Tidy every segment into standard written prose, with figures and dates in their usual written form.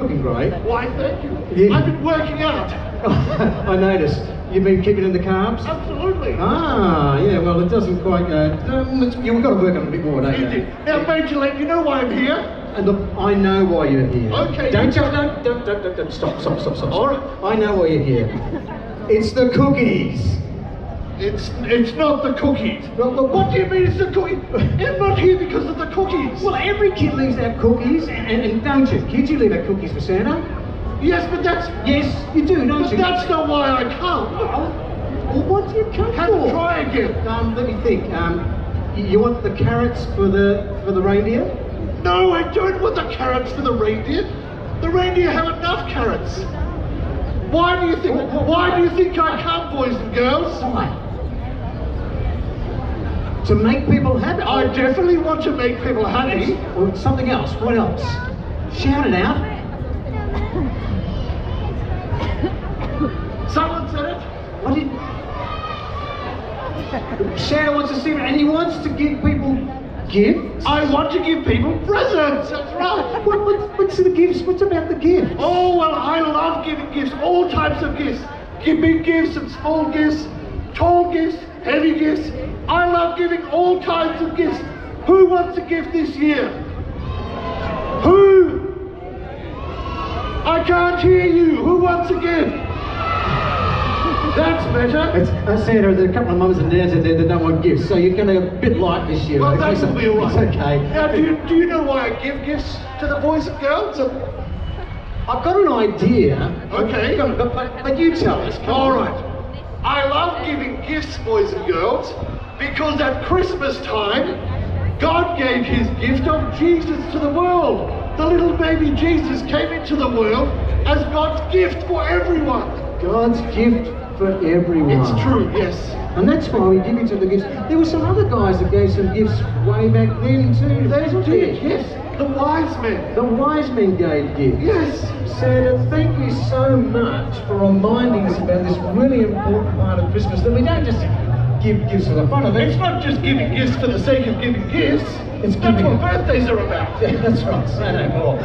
Great. Why, thank you. I've been working out. I noticed. You've been keeping in the carbs? Absolutely. Ah, yeah, well, it doesn't quite go. You've got to work on a bit more, don't you? Now, Magillette, you know why I'm here? And look, I know why you're here. Okay. Don't, stop. All right. I know why you're here. It's the cookies. It's not the cookies. Well, what do you mean it's the cookies? I'm not here because of the cookies. Well, every kid leaves out cookies, and don't you? Kids, you leave out cookies for Santa. Yes, but that's... Yes, you do, don't you? But that's not why I come. Well, what do you come for? Try again. Let me think. You want the carrots for the reindeer? No, I don't want the carrots for the reindeer. The reindeer have enough carrots. Why do you think I come, boys and girls? Why? To make people happy? I definitely want to make people happy. Or something else. What else? Shout it out. Someone said it. What did... Santa wants to see it, and he wants to give people gifts. I want to give people presents. That's right. What's the gifts? What's about the gifts? Oh, well, I love giving gifts. All types of gifts. Big gifts and small gifts. Tall gifts. Heavy gifts. I love giving all kinds of gifts. Who wants a gift this year? Who? I can't hear you. Who wants a gift? That's better. It's Santa, there are a couple of mums and dads out there that don't want gifts, so you're going to be a bit light this year. Well, that's a real one. It's okay. Now, do you know why I give gifts to the boys and girls? I've got an idea. Okay. But you tell us. All right. I love giving gifts, boys and girls, because at Christmas time, God gave his gift of Jesus to the world. The little baby Jesus came into the world as God's gift for everyone. God's gift for everyone. It's true, yes. And that's why we give each other gifts. There were some other guys that gave some gifts way back then too. They did, yes. The wise men. The wise men gave gifts. Yes. Santa, thank you so much for reminding us about this really important part of Christmas, that we don't just give gifts for the fun of it. It's not just giving gifts for the sake of giving gifts. That's what birthdays are about. Yeah, that's right, say no more.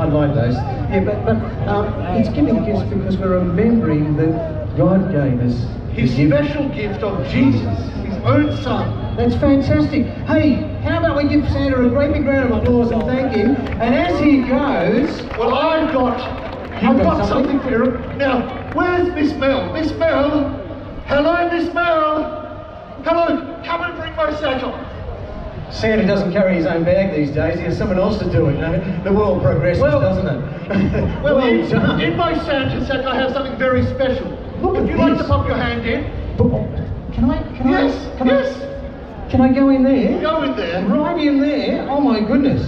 I like those. Yeah, but it's giving gifts because we're remembering that God gave us his special gift of Jesus, his own son. That's fantastic. Hey, how about we give Santa a great big round of applause and thank him? And as he goes, well, I've got something for you. Now, where's Miss Mel? Miss Mel? Hello, Miss Mel? Hello, come and bring my satchel. Santa doesn't carry his own bag these days. He has someone else to do it. No? The world progresses, doesn't it? Well, in my Santa satchel, I have something very special. Look, would you like to pop your hand in? Can I go in there? Go in there. Right in there? Oh my goodness.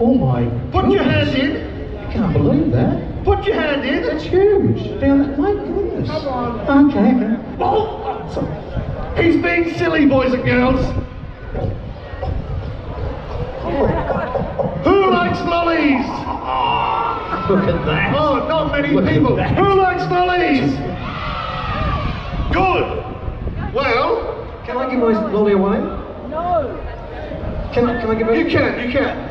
Oh my goodness. Put your hand in. I can't believe that. Put your hand in. That's huge. Down there. My goodness. Come on. Okay. Oh, sorry. He's being silly, boys and girls. Who likes lollies? Look at that. Oh, not many people. Who likes lollies? Good. Well. Can I give my lolly away? No. Can I give it? You can.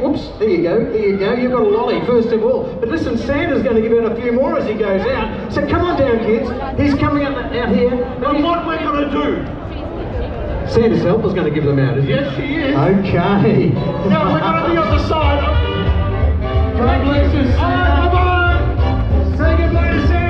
Whoops, there you go. You've got a lolly, first of all. But listen, Santa's going to give out a few more as he goes out. So come on down, kids. He's coming out here. Well, what we're going to do? Santa's helper's going to give them out, isn't he? Yes, she is. Okay. Now we're going to be on the side. God bless you, Santa. Come on. Say goodbye to Santa.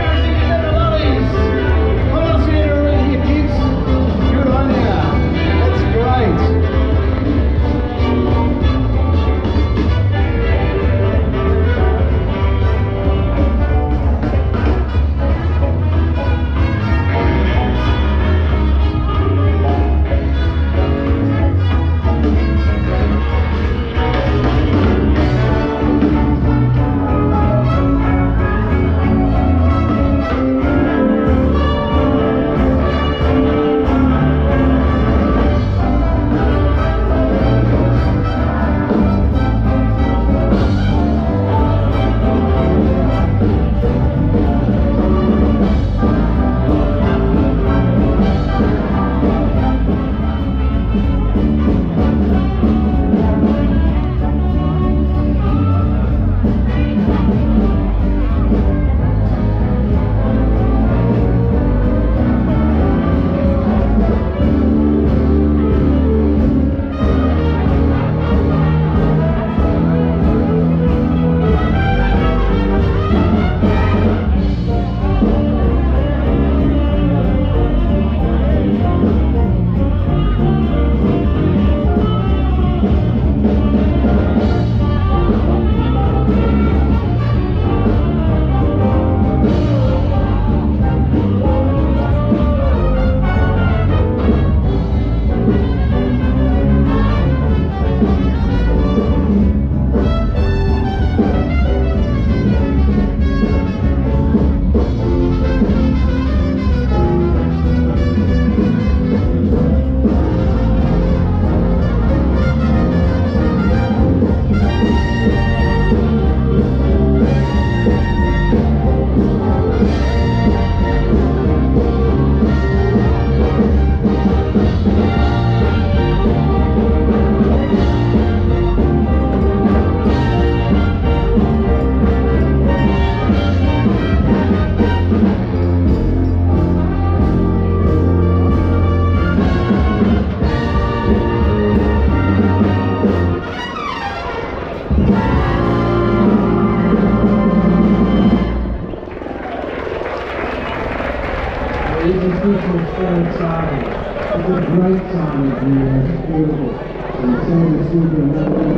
beautiful song side. It's a great song, it's beautiful. And the song is super important.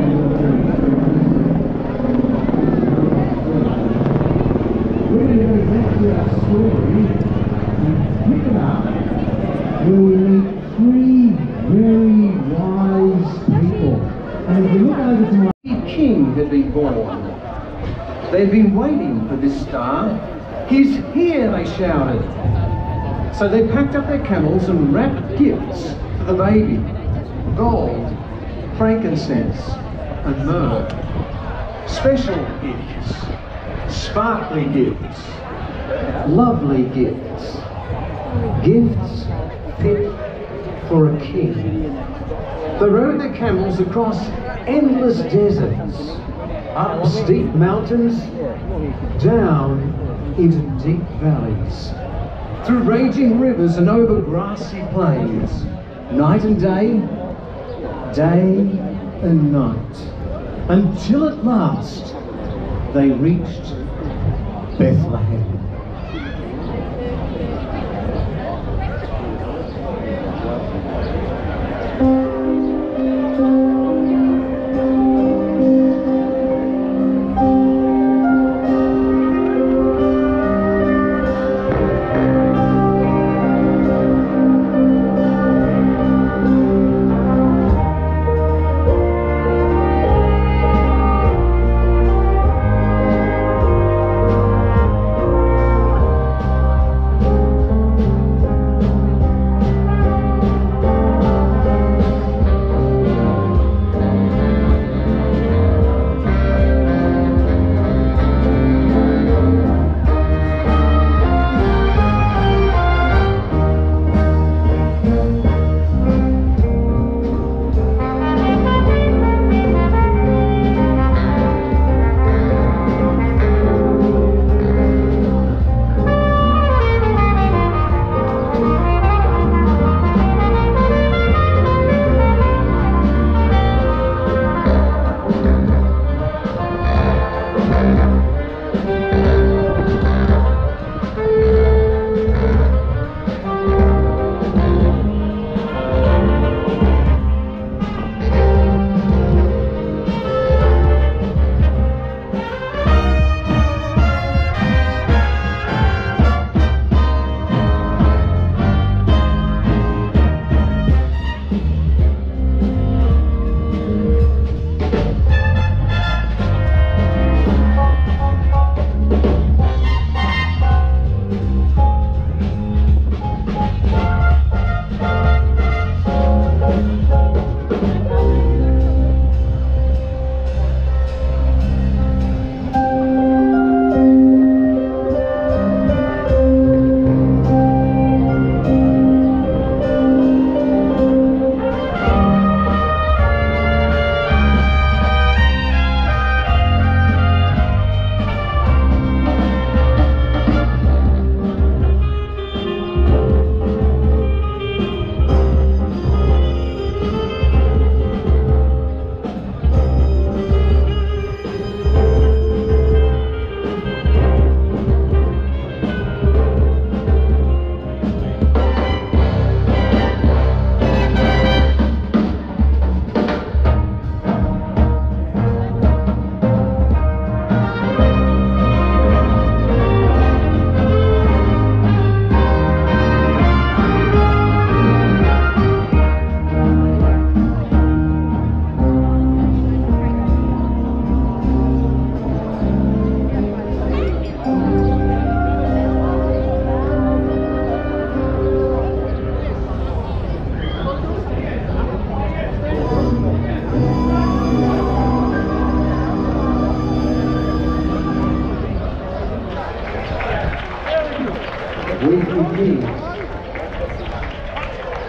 We're going to go back to our story and pick it up where we meet three very wise people. And if you look over to our king had been born. They'd been waiting for this star. He's here, they shouted. So they packed up their camels and wrapped gifts for the baby. Gold, frankincense, and myrrh. Special gifts, sparkly gifts, lovely gifts. Gifts fit for a king. They rode their camels across endless deserts, up steep mountains, down into deep valleys, through raging rivers and over grassy plains, night and day, day and night, until at last they reached Bethlehem.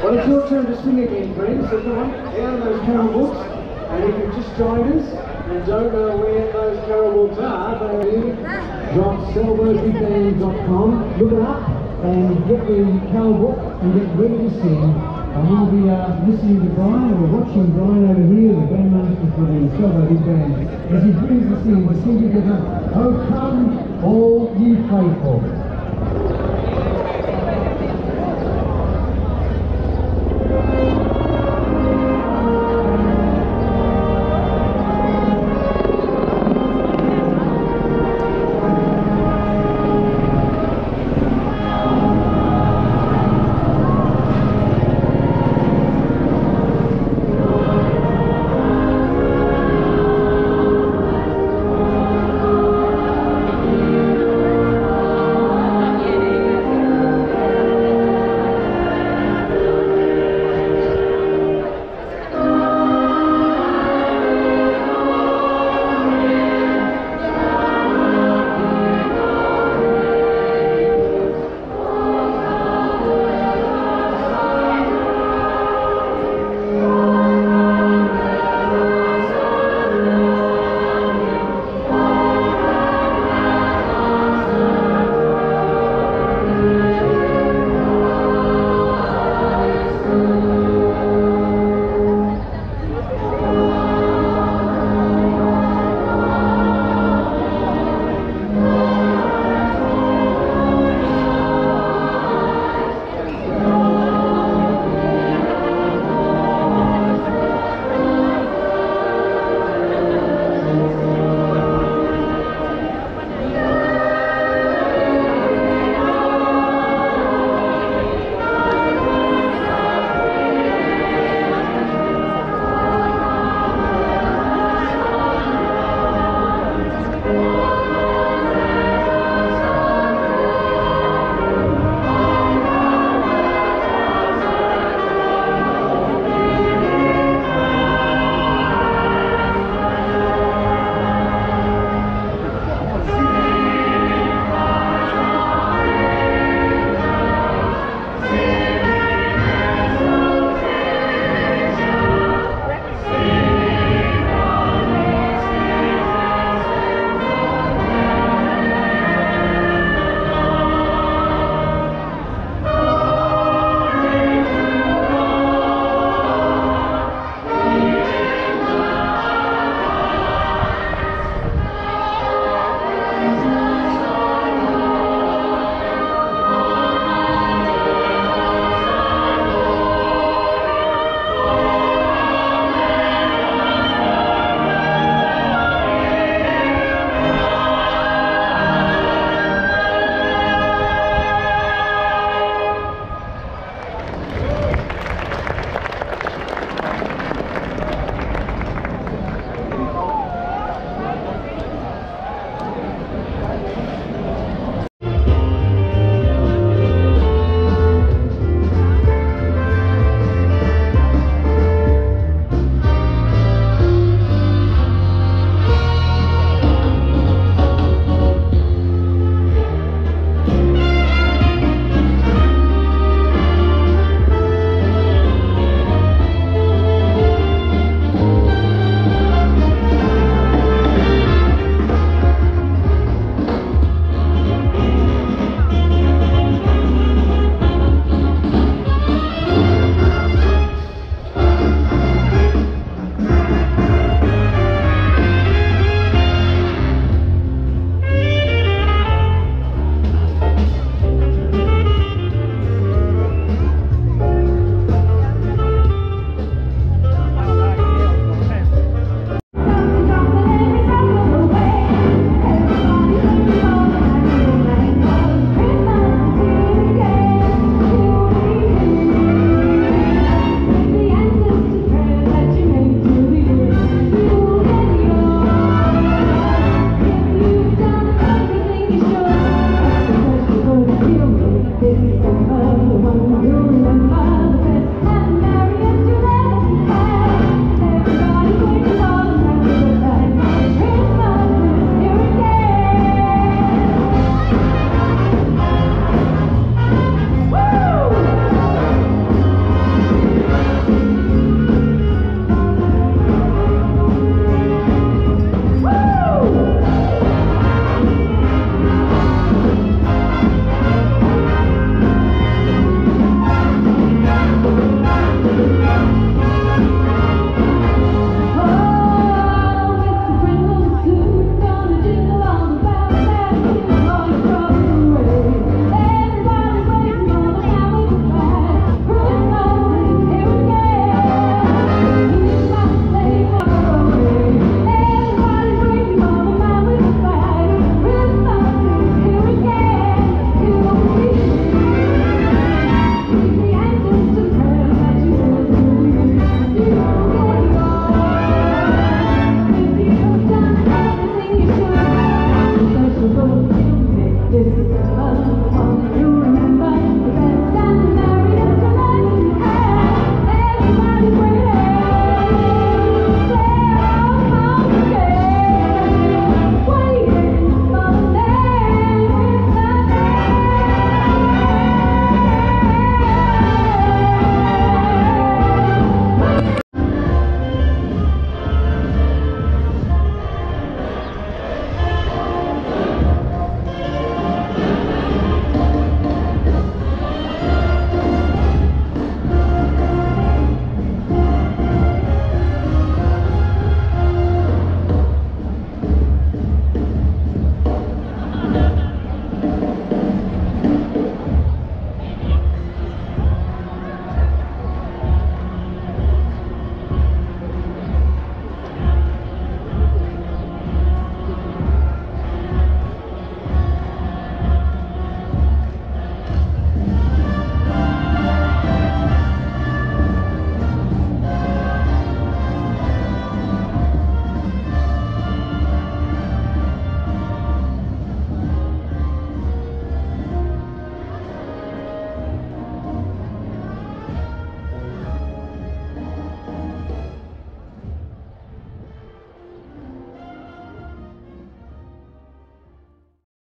Well, it's your turn to sing again, friends, so come on, out of those carol books, and if you've just joined us and don't know where those carol books are, go to selvobigband.com, look it up, and get the carol book and get ready to sing. And we'll be listening to Brian, or watching Brian over here, the bandmaster for the Selvo Big Band, as he brings us in to sing together, "O Come All Ye Faithful."